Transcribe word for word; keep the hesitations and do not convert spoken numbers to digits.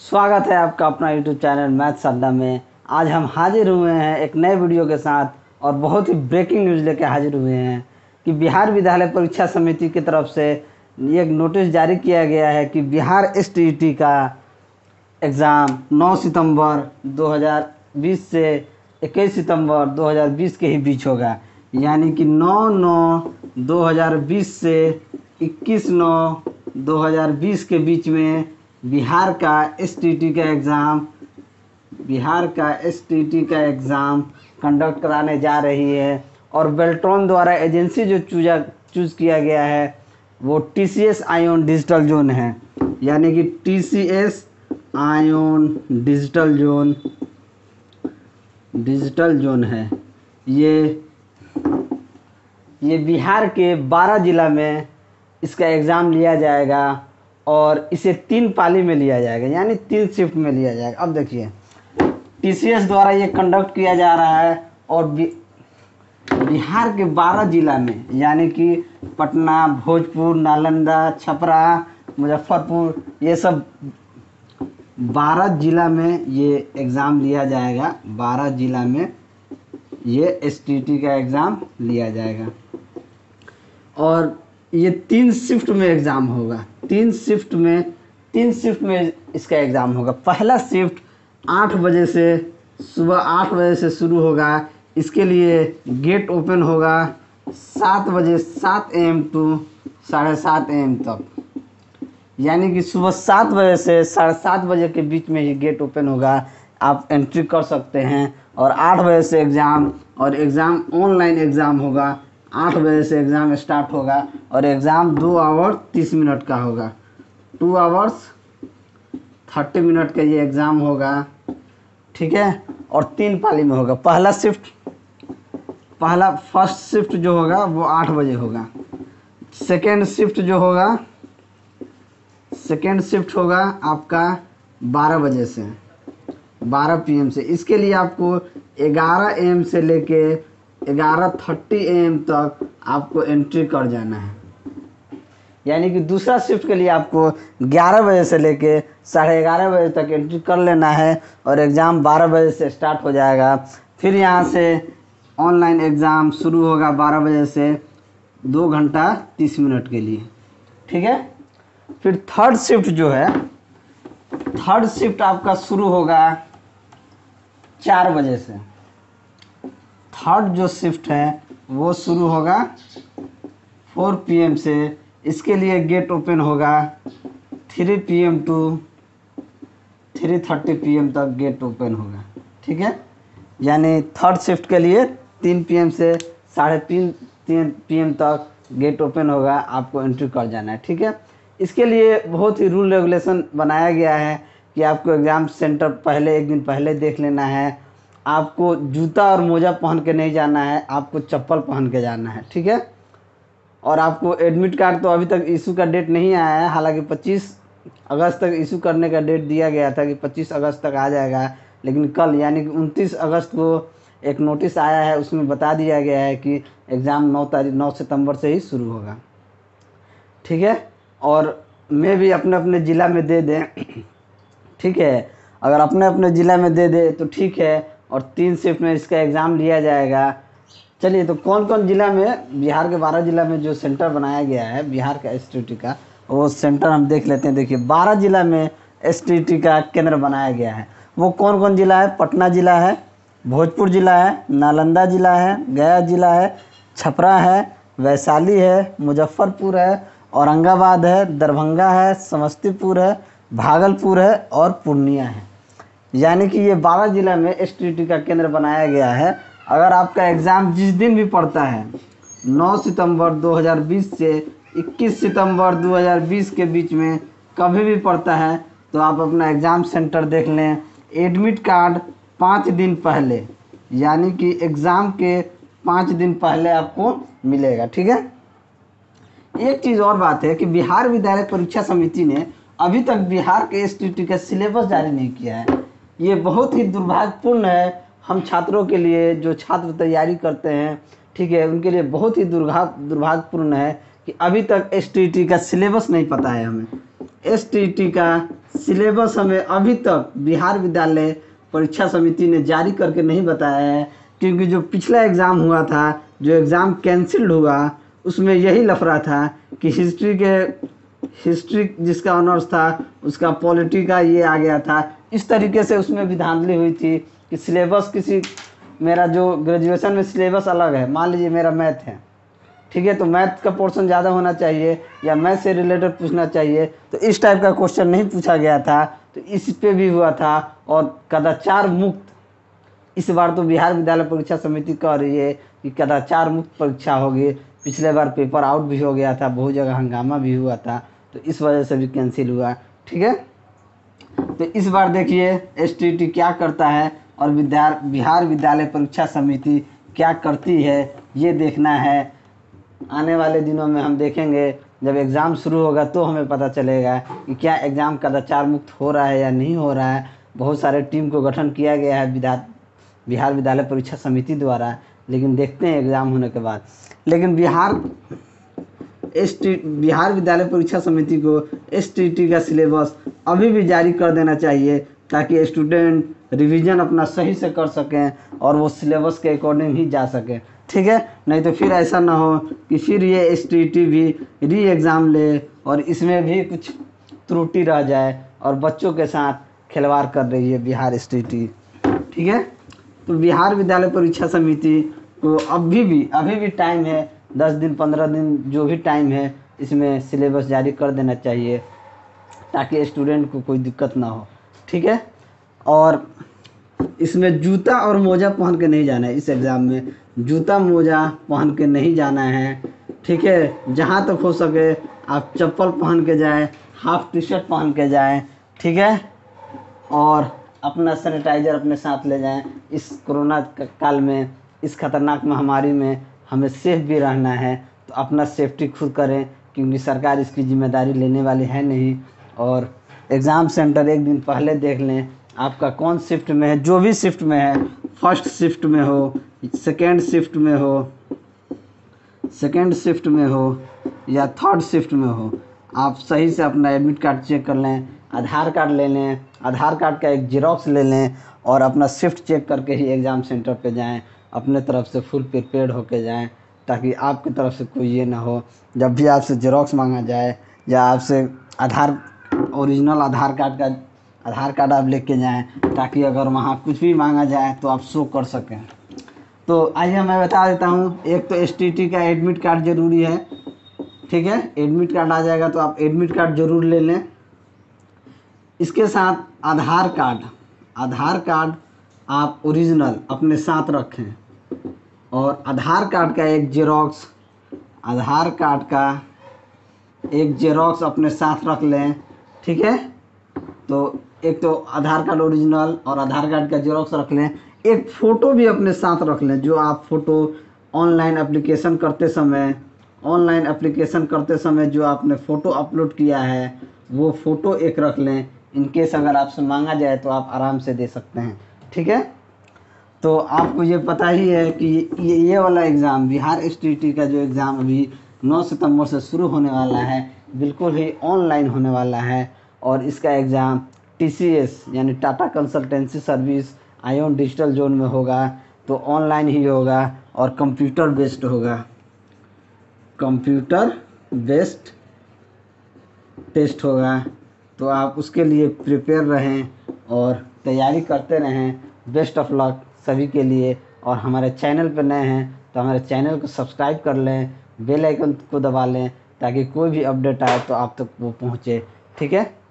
स्वागत है आपका अपना यूट्यूब चैनल मैथ्स अड्डा में। आज हम हाजिर हुए हैं एक नए वीडियो के साथ और बहुत ही ब्रेकिंग न्यूज़ लेकर हाजिर हुए हैं कि बिहार विद्यालय परीक्षा समिति की तरफ से एक नोटिस जारी किया गया है कि Bihar S T E T का एग्ज़ाम नौ सितंबर दो हज़ार बीस से इक्कीस सितंबर दो हज़ार बीस के ही बीच होगा, यानी कि नौ नौ दो हज़ार बीस से इक्कीस नौ दो हज़ार बीस के बीच में बिहार का एस टी ई टी का एग्ज़ाम बिहार का एस टी ई टी का एग्ज़ाम कंडक्ट कराने जा रही है। और बेल्ट्रॉन द्वारा एजेंसी जो चूजा चूज़ किया गया है वो T C S iON digital zone है, यानी कि T C S iON digital zone digital zone है। ये ये बिहार के बारह ज़िला में इसका एग्ज़ाम लिया जाएगा और इसे तीन पाली में लिया जाएगा, यानी तीन शिफ्ट में लिया जाएगा। अब देखिए, टी सी एस द्वारा ये कंडक्ट किया जा रहा है और बिहार के बारह जिला में, यानी कि पटना, भोजपुर, नालंदा, छपरा, मुजफ्फरपुर, ये सब बारह जिला में ये एग्ज़ाम लिया जाएगा। बारह जिला में ये एस टी ई टी का एग्ज़ाम लिया जाएगा और ये तीन शिफ्ट में एग्ज़ाम होगा। तीन शिफ्ट में तीन शिफ्ट में इसका एग्ज़ाम होगा। पहला शिफ्ट आठ बजे से सुबह आठ बजे से शुरू होगा। इसके लिए गेट ओपन होगा सात बजे सात एम टू साढ़े सात एम तक, यानी कि सुबह सात बजे से साढ़े सात बजे के बीच में ये गेट ओपन होगा, आप एंट्री कर सकते हैं। और आठ बजे से एग्ज़ाम और एग्ज़ाम ऑनलाइन एग्ज़ाम होगा। आठ बजे से एग्ज़ाम स्टार्ट होगा और एग्ज़ाम दो आवर तीस मिनट का होगा। टू आवर्स थर्टी मिनट का ये एग्ज़ाम होगा, ठीक है। और तीन पाली में होगा। पहला शिफ्ट पहला फर्स्ट शिफ्ट जो होगा वो आठ बजे होगा। सेकेंड शिफ्ट जो होगा सेकेंड शिफ्ट होगा आपका बारह बजे से बारह पी एम से। इसके लिए आपको ग्यारह ए एम से लेके ग्यारह थर्टी ए एम तक आपको एंट्री कर जाना है, यानी कि दूसरा शिफ्ट के लिए आपको ग्यारह बजे से लेके साढ़े ग्यारह बजे तक एंट्री कर लेना है और एग्ज़ाम बारह बजे से स्टार्ट हो जाएगा। फिर यहाँ से ऑनलाइन एग्ज़ाम शुरू होगा बारह बजे से दो घंटा तीस मिनट के लिए, ठीक है। फिर थर्ड शिफ्ट जो है थर्ड शिफ्ट आपका शुरू होगा चार बजे से। थर्ड जो शिफ्ट है वो शुरू होगा फोर पी एम से। इसके लिए गेट ओपन होगा three P M to three thirty P M तक गेट ओपन होगा, ठीक है। यानी थर्ड शिफ्ट के लिए तीन पी एम से साढ़े तीन तीन पी एम तक गेट ओपन होगा, आपको एंट्री कर जाना है, ठीक है। इसके लिए बहुत ही रूल रेगुलेशन बनाया गया है कि आपको एग्ज़ाम सेंटर पहले एक दिन पहले देख लेना है। आपको जूता और मोजा पहन के नहीं जाना है, आपको चप्पल पहन के जाना है, ठीक है। और आपको एडमिट कार्ड तो अभी तक इशू का डेट नहीं आया है, हालांकि पच्चीस अगस्त तक इशू करने का डेट दिया गया था कि पच्चीस अगस्त तक आ जाएगा, लेकिन कल यानी कि उनतीस अगस्त को एक नोटिस आया है, उसमें बता दिया गया है कि एग्ज़ाम नौ तारीख नौ सितम्बर से ही शुरू होगा, ठीक है। और मैं भी अपने अपने ज़िला में दे दें, ठीक है। अगर अपने अपने ज़िला में दे दें तो ठीक है, और तीन शिफ्ट में इसका एग्ज़ाम लिया जाएगा। चलिए, तो कौन कौन ज़िला में, बिहार के बारह ज़िला में जो सेंटर बनाया गया है बिहार का एस टी ई टी का, वो सेंटर हम देख लेते हैं। देखिए, बारह ज़िला में एस टी ई टी का केंद्र बनाया गया है। वो कौन कौन ज़िला है? पटना ज़िला है, भोजपुर ज़िला है, नालंदा ज़िला है, गया ज़िला है, छपरा है, वैशाली है, मुजफ्फरपुर है, औरंगाबाद है, दरभंगा है, समस्तीपुर है, भागलपुर है और पूर्णिया है। यानी कि ये बारह ज़िला में एस टी ई टी का केंद्र बनाया गया है। अगर आपका एग्ज़ाम जिस दिन भी पड़ता है नौ सितंबर दो हज़ार बीस से इक्कीस सितंबर दो हज़ार बीस के बीच में कभी भी पड़ता है, तो आप अपना एग्ज़ाम सेंटर देख लें। एडमिट कार्ड पाँच दिन पहले, यानी कि एग्ज़ाम के पाँच दिन पहले आपको मिलेगा, ठीक है। एक चीज़ और बात है कि बिहार विद्यालय परीक्षा समिति ने अभी तक बिहार के एस टी ई टी का सिलेबस जारी नहीं किया है। ये बहुत ही दुर्भाग्यपूर्ण है हम छात्रों के लिए, जो छात्र तैयारी करते हैं, ठीक है, उनके लिए बहुत ही दुर्भाग्य दुर्भाग्यपूर्ण है कि अभी तक एस टी ई टी का सिलेबस नहीं पता है हमें। एसटीटी का सिलेबस हमें अभी तक बिहार विद्यालय परीक्षा समिति ने जारी करके नहीं बताया है, क्योंकि जो पिछला एग्ज़ाम हुआ था, जो एग्ज़ाम कैंसिल्ड हुआ, उसमें यही लफड़ा था कि हिस्ट्री के हिस्ट्री जिसका ऑनर्स था उसका पॉलिटी का ये आ गया था। इस तरीके से उसमें भी धांधली हुई थी कि सिलेबस किसी मेरा जो ग्रेजुएशन में सिलेबस अलग है, मान लीजिए मेरा मैथ है, ठीक है, तो मैथ का पोर्शन ज़्यादा होना चाहिए या मैथ से रिलेटेड पूछना चाहिए, तो इस टाइप का क्वेश्चन नहीं पूछा गया था, तो इस पे भी हुआ था। और कदाचार मुक्त इस बार तो बिहार विद्यालय परीक्षा समिति कह रही है कि कदाचार मुक्त परीक्षा होगी। पिछले बार पेपर आउट भी हो गया था, बहुत जगह हंगामा भी हुआ था, तो इस वजह से भी कैंसिल हुआ, ठीक है। तो इस बार देखिए एसटीटी क्या करता है और विद्यार बिहार विद्यालय परीक्षा समिति क्या करती है, ये देखना है। आने वाले दिनों में हम देखेंगे, जब एग्ज़ाम शुरू होगा तो हमें पता चलेगा कि क्या एग्ज़ाम कदाचार मुक्त हो रहा है या नहीं हो रहा है। बहुत सारे टीम को गठन किया गया है विद्यार बिहार विद्यालय परीक्षा समिति द्वारा, लेकिन देखते हैं एग्ज़ाम होने के बाद। लेकिन बिहार एस टी बिहार विद्यालय परीक्षा समिति को एस टी टी का सिलेबस अभी भी जारी कर देना चाहिए, ताकि स्टूडेंट रिवीजन अपना सही से कर सकें और वो सिलेबस के अकॉर्डिंग ही जा सकें, ठीक है। नहीं तो फिर ऐसा ना हो कि फिर ये एस टी टी भी री एग्ज़ाम ले और इसमें भी कुछ त्रुटि रह जाए और बच्चों के साथ खिलवाड़ कर रही है बिहार एस टी टी, ठीक है। तो बिहार विद्यालय परीक्षा समिति को अभी भी अभी भी टाइम है, दस दिन पंद्रह दिन जो भी टाइम है, इसमें सिलेबस जारी कर देना चाहिए ताकि स्टूडेंट को कोई दिक्कत ना हो, ठीक है। और इसमें जूता और मोज़ा पहन के नहीं जाना है, इस एग्ज़ाम में जूता मोज़ा पहन के नहीं जाना है, ठीक है। जहाँ तक हो सके आप चप्पल पहन के जाएं, हाफ टी शर्ट पहन के जाएं, ठीक है। और अपना सैनिटाइज़र अपने साथ ले जाएं। इस कोरोना काल में, इस खतरनाक महामारी में हमें सेफ भी रहना है, तो अपना सेफ्टी खुद करें, क्योंकि सरकार इसकी जिम्मेदारी लेने वाली है नहीं। और एग्ज़ाम सेंटर एक दिन पहले देख लें आपका कौन शिफ्ट में है, जो भी शिफ्ट में है, फर्स्ट शिफ्ट में हो, सेकेंड शिफ्ट में हो सेकेंड शिफ्ट में हो या थर्ड शिफ्ट में हो, आप सही से अपना एडमिट कार्ड चेक कर लें, आधार कार्ड ले लें, आधार कार्ड का एक जेरॉक्स ले लें और अपना शिफ्ट चेक करके ही एग्ज़ाम सेंटर पे जाएं। अपने तरफ से फुल प्रिपेयर्ड होकर जाएं, ताकि आपकी तरफ से कोई ये ना हो, जब भी आपसे जेरॉक्स मांगा जाए या आपसे आधार ओरिजिनल आधार कार्ड का आधार कार्ड आप लेके जाएं, ताकि अगर वहाँ कुछ भी मांगा जाए तो आप शो कर सकें। तो आइए मैं बता देता हूँ, एक तो एस टी टी का एडमिट कार्ड ज़रूरी है, ठीक है। एडमिट कार्ड आ जाएगा तो आप एडमिट कार्ड ज़रूर ले लें, इसके साथ आधार कार्ड आधार कार्ड आप ओरिजिनल अपने साथ रखें, और आधार कार्ड का एक जेरॉक्स आधार कार्ड का एक जेरॉक्स अपने साथ रख लें, ठीक है। तो एक तो आधार कार्ड ओरिजिनल और आधार कार्ड का जेरॉक्स रख लें, एक फ़ोटो भी अपने साथ रख लें, जो आप फ़ोटो ऑनलाइन एप्लीकेशन करते समय ऑनलाइन एप्लीकेशन करते समय जो आपने फ़ोटो अपलोड किया है, वो फ़ोटो एक रख लें, इनकेस अगर आपसे मांगा जाए तो आप आराम से दे सकते हैं, ठीक है। तो आपको ये पता ही है कि ये ये वाला एग्ज़ाम, बिहार एसटीटी का जो एग्ज़ाम अभी नौ सितंबर से शुरू होने वाला है, बिल्कुल ही ऑनलाइन होने वाला है। और इसका एग्ज़ाम टीसीएस यानी Tata consultancy service iON digital zone में होगा, तो ऑनलाइन ही होगा और कंप्यूटर बेस्ड होगा। कंप्यूटर बेस्ड टेस्ट होगा, तो आप उसके लिए प्रिपेयर रहें और तैयारी करते रहें। बेस्ट ऑफ लक सभी के लिए। और हमारे चैनल पर नए हैं तो हमारे चैनल को सब्सक्राइब कर लें, बेल आइकन को दबा लें, ताकि कोई भी अपडेट आए तो आप तक वो पहुंचे, ठीक है।